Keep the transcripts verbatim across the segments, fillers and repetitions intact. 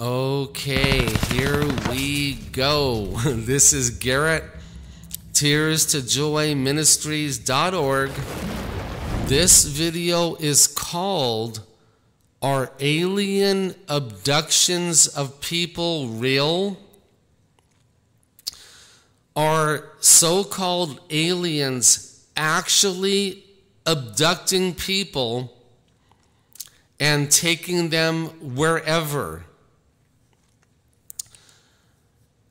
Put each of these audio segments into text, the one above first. Okay, here we go. This is Garrett, Tears to Joy Ministries dot org. This video is called, Are Alien Abductions of People Real? Are so-called aliens actually abducting people and taking them wherever?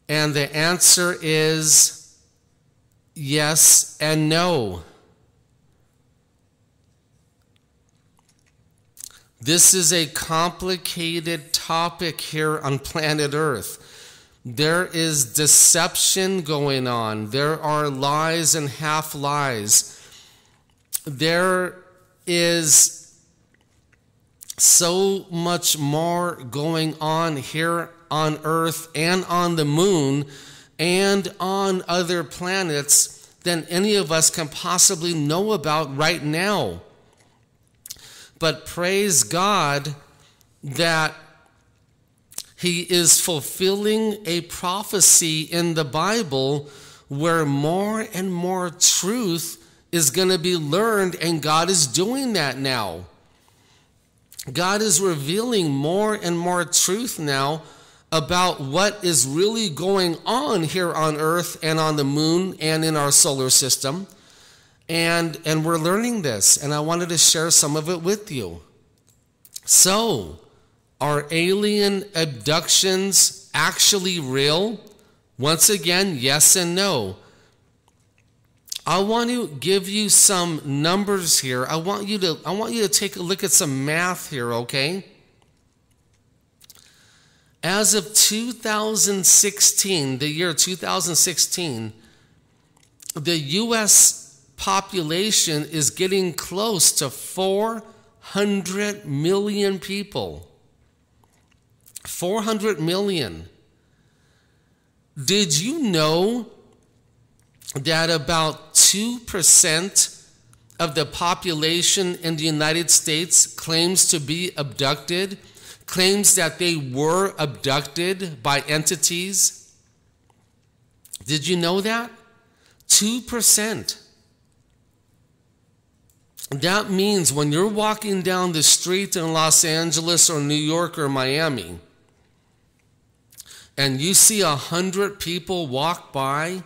And the answer is yes and no. This is a complicated topic here on planet Earth. There is deception going on. There are lies and half-lies. There is so much more going on here on Earth and on the moon and on other planets than any of us can possibly know about right now. But praise God that He is fulfilling a prophecy in the Bible where more and more truth is going to be learned, and God is doing that now. God is revealing more and more truth now about what is really going on here on Earth and on the moon and in our solar system. And, and we're learning this, and I wanted to share some of it with you. So, are alien abductions actually real? Once again, yes and no. I want to give you some numbers here. I want you to I want you to take a look at some math here, okay? As of two thousand sixteen, the year two thousand sixteen, the U S population is getting close to four hundred million people. four hundred million. Did you know that about two percent of the population in the United States claims to be abducted, claims that they were abducted by entities? Did you know that? two percent. That means when you're walking down the street in Los Angeles or New York or Miami, and you see a hundred people walk by,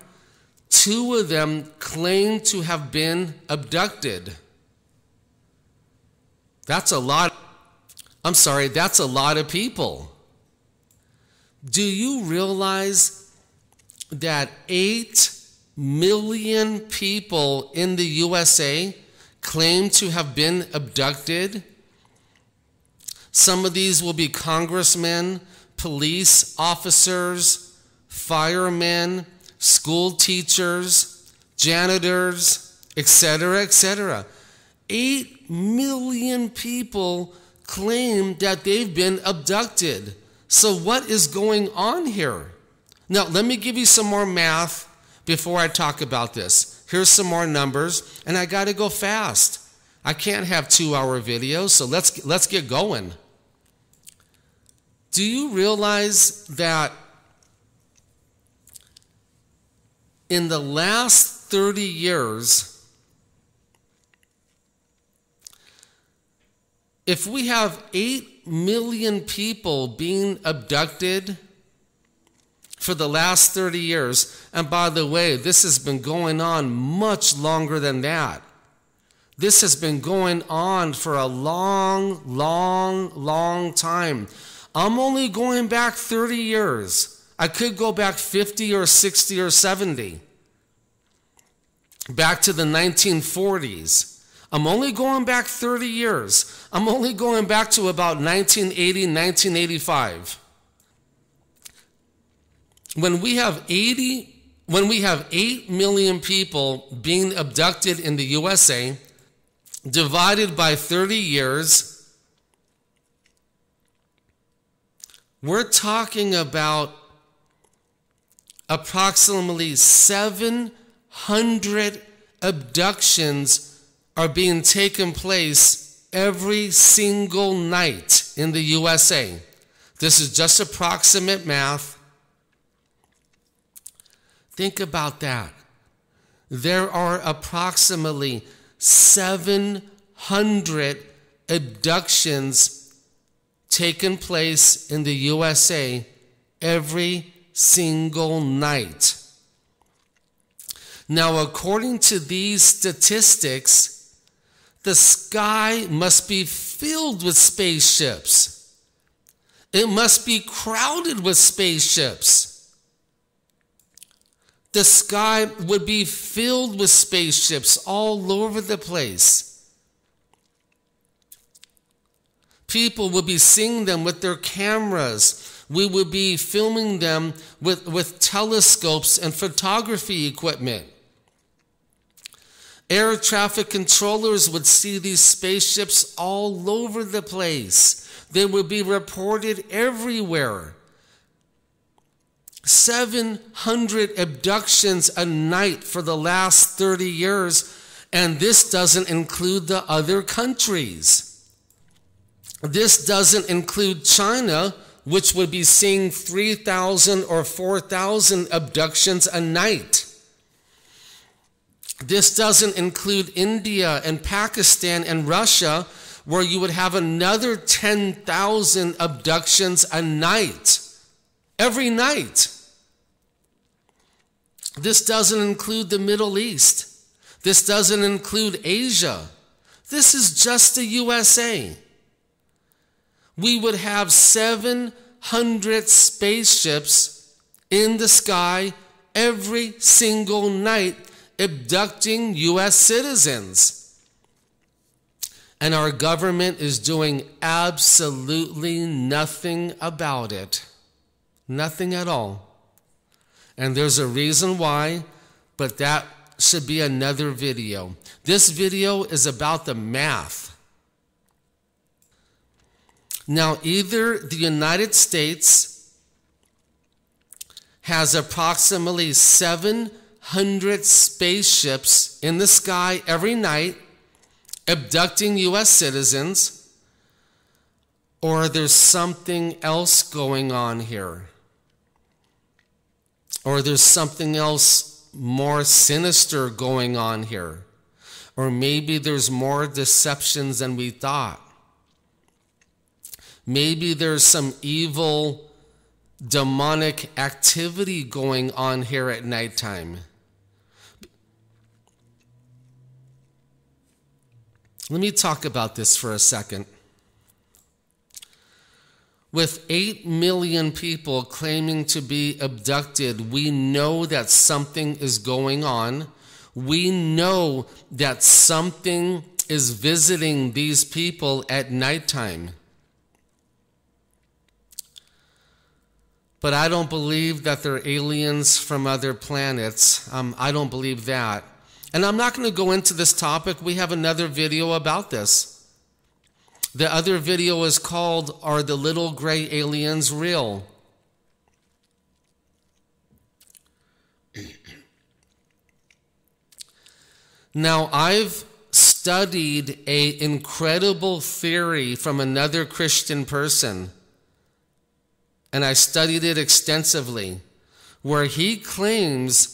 two of them claim to have been abducted. That's a lot. I'm sorry, that's a lot of people. Do you realize that eight million people in the U S A claim to have been abducted? Some of these will be congressmen, police officers, firemen, school teachers, janitors, et cetera, et cetera. Eight million people claim that they've been abducted. So what is going on here? Now, let me give you some more math before I talk about this. Here's some more numbers, and I got to go fast. I can't have two-hour videos, so let's, let's get going. Do you realize that in the last thirty years, if we have eight million people being abducted for the last thirty years, and by the way, this has been going on much longer than that. This has been going on for a long, long, long time. I'm only going back thirty years. I could go back fifty or sixty or seventy, back to the nineteen forties. I'm only going back thirty years. I'm only going back to about nineteen eighty, nineteen eighty-five. When we have eighty, when we have eight million people being abducted in the U S A, divided by thirty years, we're talking about approximately seven hundred abductions are being taken place every single night in the U S A. This is just approximate math. Think about that. There are approximately seven hundred abductions taken place in the U S A every single night. Now, according to these statistics, the sky must be filled with spaceships. It must be crowded with spaceships. The sky would be filled with spaceships all over the place. People would be seeing them with their cameras. We would be filming them with, with telescopes and photography equipment. Air traffic controllers would see these spaceships all over the place. They would be reported everywhere. seven hundred abductions a night for the last thirty years, and this doesn't include the other countries. This doesn't include China, which would be seeing three thousand or four thousand abductions a night. This doesn't include India and Pakistan and Russia, where you would have another ten thousand abductions a night, every night. This doesn't include the Middle East. This doesn't include Asia. This is just the U S A. We would have seven hundred spaceships in the sky every single night abducting U S citizens. And our government is doing absolutely nothing about it. Nothing at all. And there's a reason why, but that should be another video. This video is about the math. Now, either the United States has approximately seven hundred spaceships in the sky every night abducting U S citizens, or there's something else going on here. Or there's something else more sinister going on here. Or maybe there's more deceptions than we thought. Maybe there's some evil, demonic activity going on here at nighttime. Let me talk about this for a second. With eight million people claiming to be abducted, we know that something is going on. We know that something is visiting these people at nighttime. But I don't believe that they're aliens from other planets. Um, I don't believe that. And I'm not going to go into this topic. We have another video about this. The other video is called, Are the Little Gray Aliens Real? Now, I've studied an incredible theory from another Christian person, and I studied it extensively, where he claims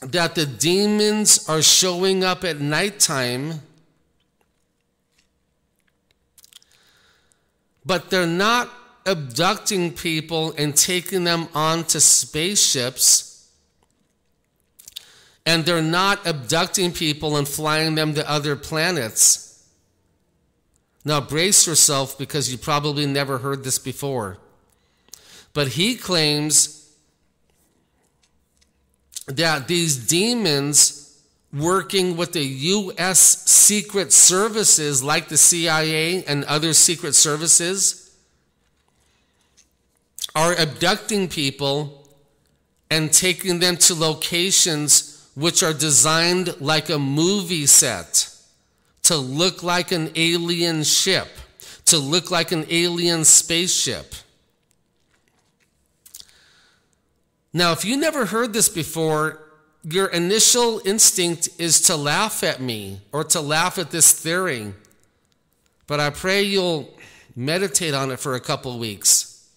that the demons are showing up at nighttime, but they're not abducting people and taking them onto spaceships, and they're not abducting people and flying them to other planets. Now, brace yourself, because you probably never heard this before. But he claims that these demons working with the U S secret services, like the C I A and other secret services, are abducting people and taking them to locations which are designed like a movie set, to look like an alien ship, to look like an alien spaceship. Now, if you never heard this before, your initial instinct is to laugh at me or to laugh at this theory. But I pray you'll Meditate on it for a couple weeks.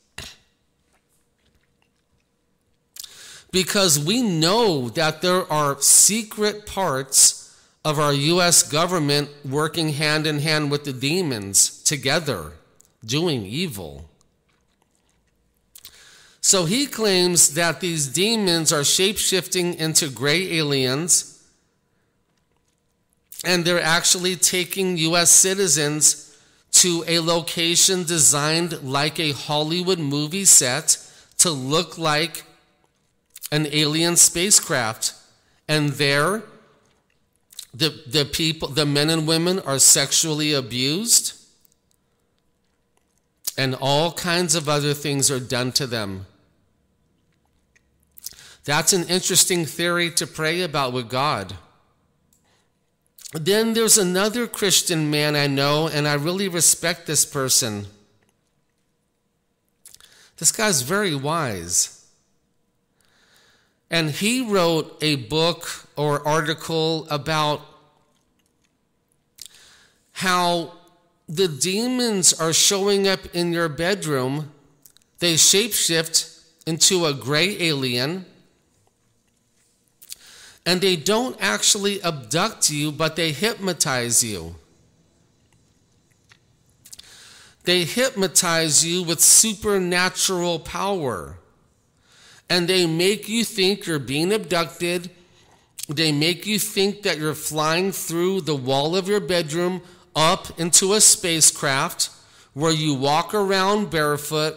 Because we know that there are secret parts of our U S government working hand in hand with the demons together, doing evil. So he claims that these demons are shape-shifting into gray aliens, and they're actually taking U S citizens to a location designed like a Hollywood movie set to look like an alien spacecraft. And there, the, the people, the men and women are sexually abused, and all kinds of other things are done to them. That's an interesting theory to pray about with God. Then there's another Christian man I know, and I really respect this person. This guy's very wise. And he wrote a book or article about how the demons are showing up in your bedroom. They shapeshift into a gray alien. And they don't actually abduct you, but they hypnotize you. They hypnotize you with supernatural power. And they make you think you're being abducted. They make you think that you're flying through the wall of your bedroom up into a spacecraft where you walk around barefoot,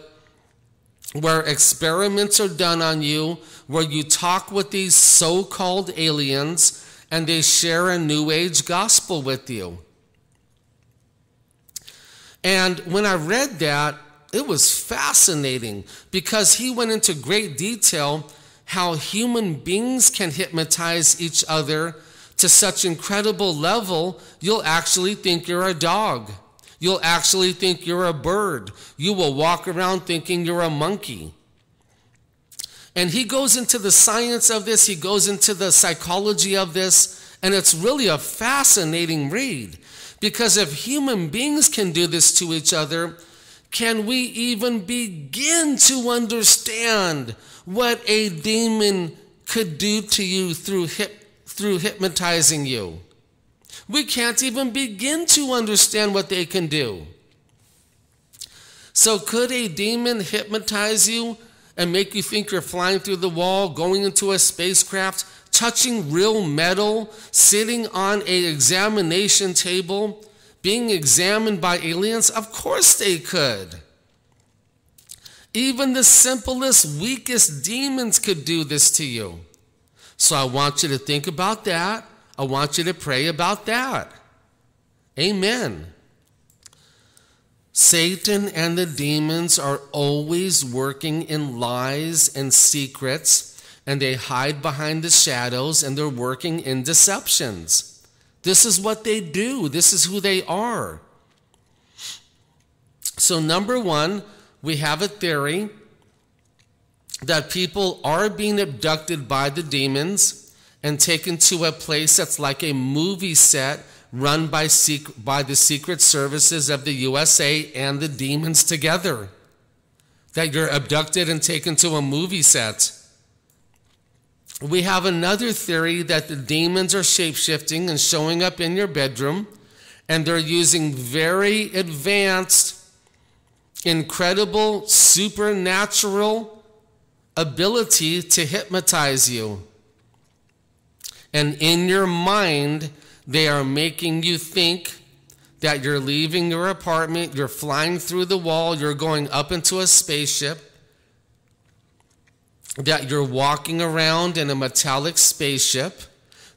where experiments are done on you, where you talk with these so-called aliens, and they share a New Age gospel with you. And when I read that, it was fascinating, because he went into great detail how human beings can hypnotize each other to such incredible level, you'll actually think you're a dog. You'll actually think you're a bird. You will walk around thinking you're a monkey. And he goes into the science of this. He goes into the psychology of this. And it's really a fascinating read. Because if human beings can do this to each other, can we even begin to understand what a demon could do to you through hip, through hypnotizing you? We can't even begin to understand what they can do. So could a demon hypnotize you and make you think you're flying through the wall, going into a spacecraft, touching real metal, sitting on an examination table, being examined by aliens? Of course they could. Even the simplest, weakest demons could do this to you. So I want you to think about that. I want you to pray about that. Amen. Satan and the demons are always working in lies and secrets, and they hide behind the shadows, and they're working in deceptions. This is what they do. This is who they are. So number one, we have a theory that people are being abducted by the demons and taken to a place that's like a movie set run by, sec by the secret services of the U S A and the demons together. That you're abducted and taken to a movie set. We have another theory that the demons are shape-shifting and showing up in your bedroom, and they're using very advanced, incredible, supernatural ability to hypnotize you. And in your mind, they are making you think that you're leaving your apartment, you're flying through the wall, you're going up into a spaceship, that you're walking around in a metallic spaceship,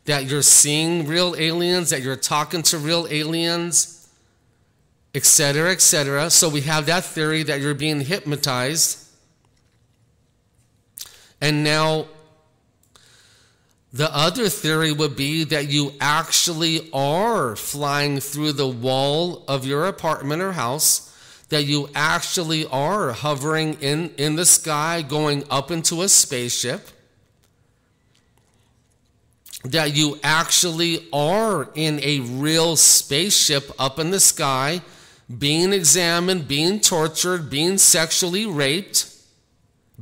that you're seeing real aliens, that you're talking to real aliens, et cetera, et cetera. So we have that theory that you're being hypnotized. And now, the other theory would be that you actually are flying through the wall of your apartment or house, that you actually are hovering in, in the sky, going up into a spaceship, that you actually are in a real spaceship up in the sky, being examined, being tortured, being sexually raped,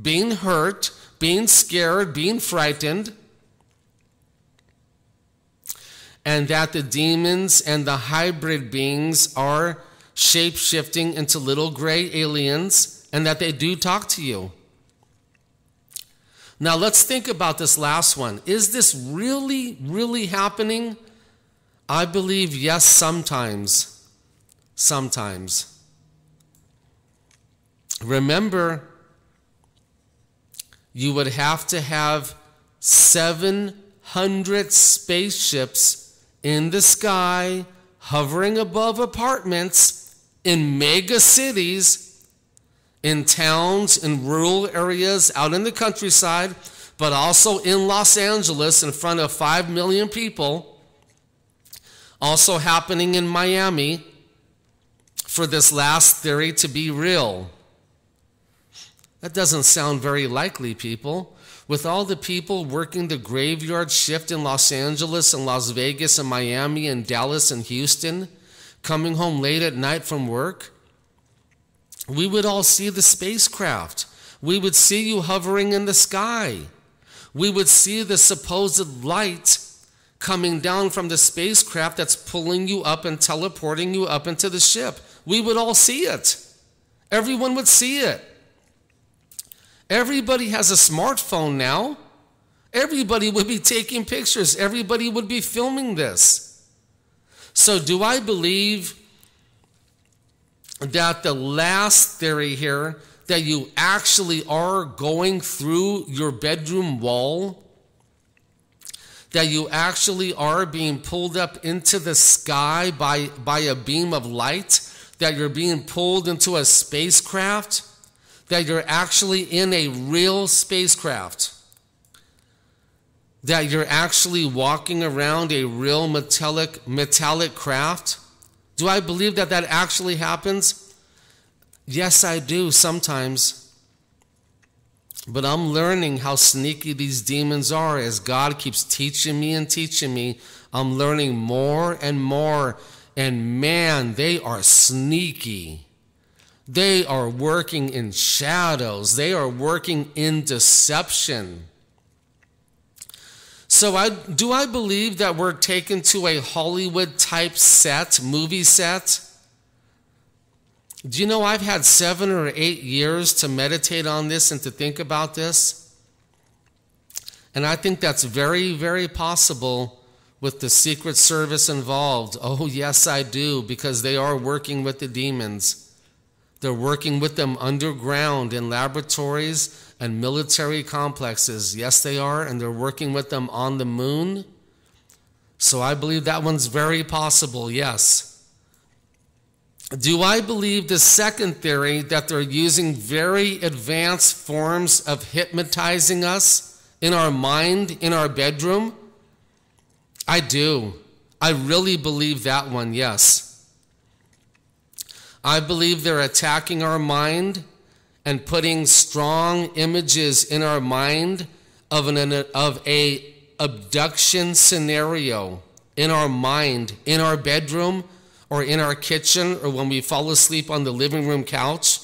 being hurt, being scared, being frightened, and that the demons and the hybrid beings are shape-shifting into little gray aliens, and that they do talk to you. Now let's think about this last one. Is this really, really happening? I believe yes, sometimes. Sometimes. Remember, you would have to have seven hundred spaceships in the sky, hovering above apartments, in mega cities, in towns, in rural areas, out in the countryside, but also in Los Angeles in front of five million people, also happening in Miami, for this last theory to be real. That doesn't sound very likely, people. With all the people working the graveyard shift in Los Angeles and Las Vegas and Miami and Dallas and Houston, coming home late at night from work, we would all see the spacecraft. We would see you hovering in the sky. We would see the supposed light coming down from the spacecraft that's pulling you up and teleporting you up into the ship. We would all see it. Everyone would see it. Everybody has a smartphone now. Everybody would be taking pictures. Everybody would be filming this. So do I believe that the last theory here, that you actually are going through your bedroom wall, that you actually are being pulled up into the sky by, by a beam of light, that you're being pulled into a spacecraft, that you're actually in a real spacecraft, that you're actually walking around a real metallic, metallic craft? Do I believe that that actually happens? Yes, I do sometimes. But I'm learning how sneaky these demons are as God keeps teaching me and teaching me. I'm learning more and more. And man, they are sneaky. They are working in shadows. They are working in deception. So I, do I believe that we're taken to a Hollywood-type set, movie set? Do you know I've had seven or eight years to meditate on this and to think about this? And I think that's very, very possible with the Secret Service involved. Oh, yes, I do, because they are working with the demons. They're working with them underground in laboratories and military complexes. Yes, they are, and they're working with them on the moon. So I believe that one's very possible, yes. Do I believe the second theory, that they're using very advanced forms of hypnotizing us in our mind, in our bedroom? I do. I really believe that one, yes. I believe they're attacking our mind and putting strong images in our mind of an of a abduction scenario in our mind, in our bedroom, or in our kitchen, or when we fall asleep on the living room couch.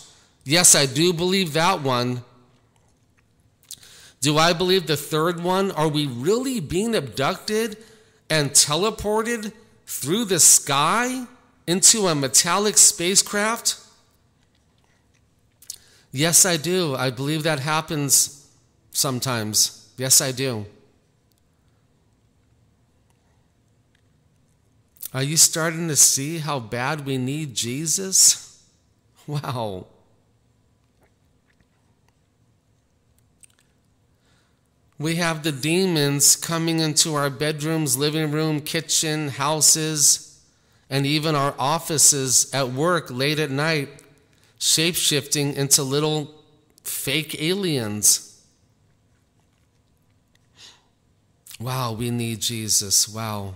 Yes, I do believe that one. Do I believe the third one? Are we really being abducted and teleported through the sky into a metallic spacecraft? Yes, I do. I believe that happens sometimes. Yes, I do. Are you starting to see how bad we need Jesus? Wow. We have the demons coming into our bedrooms, living room, kitchen, houses, and even our offices at work late at night, shape-shifting into little fake aliens. Wow, we need Jesus. Wow.